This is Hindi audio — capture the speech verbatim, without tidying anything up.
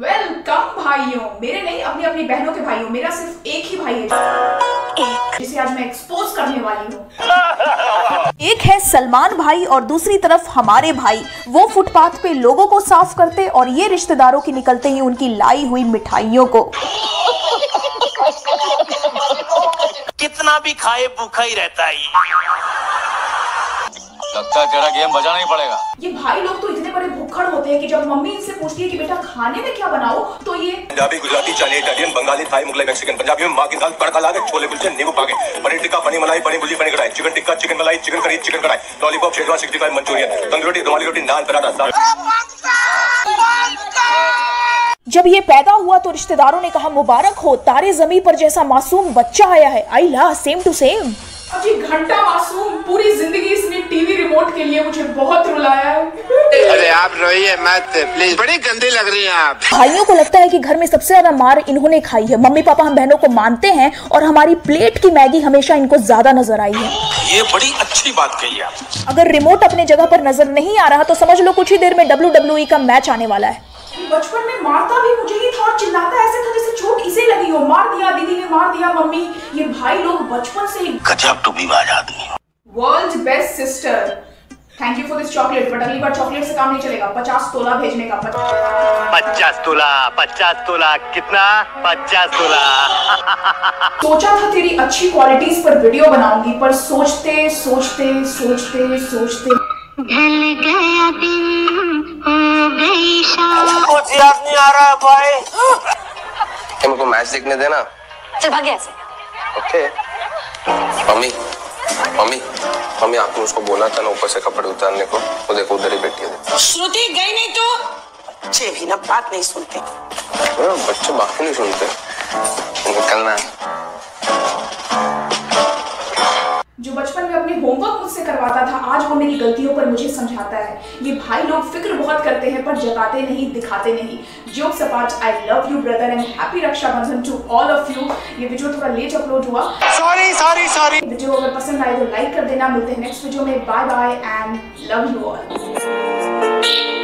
वेलकम भाइयों, मेरे नहीं अपनी अपनी बहनों के भाइयों। मेरा सिर्फ एक ही भाई है जिसे आज मैं एक्सपोज करने वाली हूँ। एक है सलमान भाई और दूसरी तरफ हमारे भाई। वो फुटपाथ पे लोगों को साफ करते और ये रिश्तेदारों की निकलते ही उनकी लाई हुई मिठाइयों को। कितना भी खाए भूखा ही रहता है। तेरा गेम बजाना ही पड़ेगा। ये भाई लोग तो इतने बड़े भूखड़ होते हैं कि जब मम्मी इनसे पूछती है कि बेटा खाने में क्या बनाओ तो ये Punjabi, Gujarati, Chinese, Italian, Bengali, Thai, Mughlai, Mexican. Punjabi में माँ के दाल तड़का लगा के छोले कुलचे, नींबू पाके, पनीर टिक्का, पनीर मलाई, paneer bhurji, paneer kadai, chicken tikka, chicken malai, chicken curry, chicken kadai, lollipop, Schezwan, sixty five, Manchurian, tandoori roti, rumali roti, naan, paratha. जब ये पैदा हुआ तो रिश्तेदारों ने कहा मुबारक हो, तारे जमी पर जैसा मासूम बच्चा आया है। आई ला सेम टू सेम। अब ये घंटा मासूम पूरी जिंदगी इसने टीवी रिमोट के लिए मुझे बहुत रुलाया है। अरे आप रोइए मत प्लीज, बड़ी गंदी लग रही हैं आप। भाइयों को लगता है कि घर में सबसे ज्यादा मार इन्होंने खाई है। मम्मी पापा हम बहनों को मानते हैं और हमारी प्लेट की मैगी हमेशा इनको ज्यादा नजर आई है। ये बड़ी अच्छी बात कही आप। अगर रिमोट अपने जगह पर नजर नहीं आ रहा तो समझ लो कुछ ही देर में डब्ल्यू डब्ल्यू ई का मैच आने वाला है। बचपन में मारता भी मुझे ही था और चिल्लाता ऐसे था जैसे चोट इसे लगी हो। मार दिया दीदी ने, मार दिया मम्मी। ये भाई लोग बचपन से ही गजब टोपीबाज आदमी हो। World's best sister, thank you for this chocolate, but अगली बार चॉकलेट से काम नहीं चलेगा। पचास तोला भेजने का। पचास तोला, पचास तोला, कितना? पचास तोला। सोचा था तेरी अच्छी क्वालिटीज पर वीडियो बनाऊंगी, पर सोचते सोचते सोचते सोचते ढल गया दिन, हो गई शाम। कुछ याद नहीं आ रहा है भाई। तुम को मैच देखने देना। चल भाग यहाँ से। ओके। मम्मी, मम्मी, मम्मी आपने उसको बोला था ना ऊपर से कपड़े उतारने को, वो देखो उधर ही बैठी है। श्रुति गई नहीं तो? बच्चे भी ना बात नहीं सुनते। बच्चे बात नहीं सुनते। उनको करना जो बचपन में अपने होमवर्क मुझसे करवाता था, आज वो मेरी गलतियों पर मुझे समझाता है। ये भाई लोग फिक्र बहुत करते हैं पर जताते नहीं, दिखाते नहीं। Jokes apart, I love you brother and happy Rakshabandhan to all of you. ये वीडियो थोड़ा लेट अपलोड हुआ, सॉरी सॉरी सॉरी। वीडियो अगर पसंद आए तो लाइक कर देना। मिलते हैं नेक्स्ट वीडियो में, bye bye and love you all.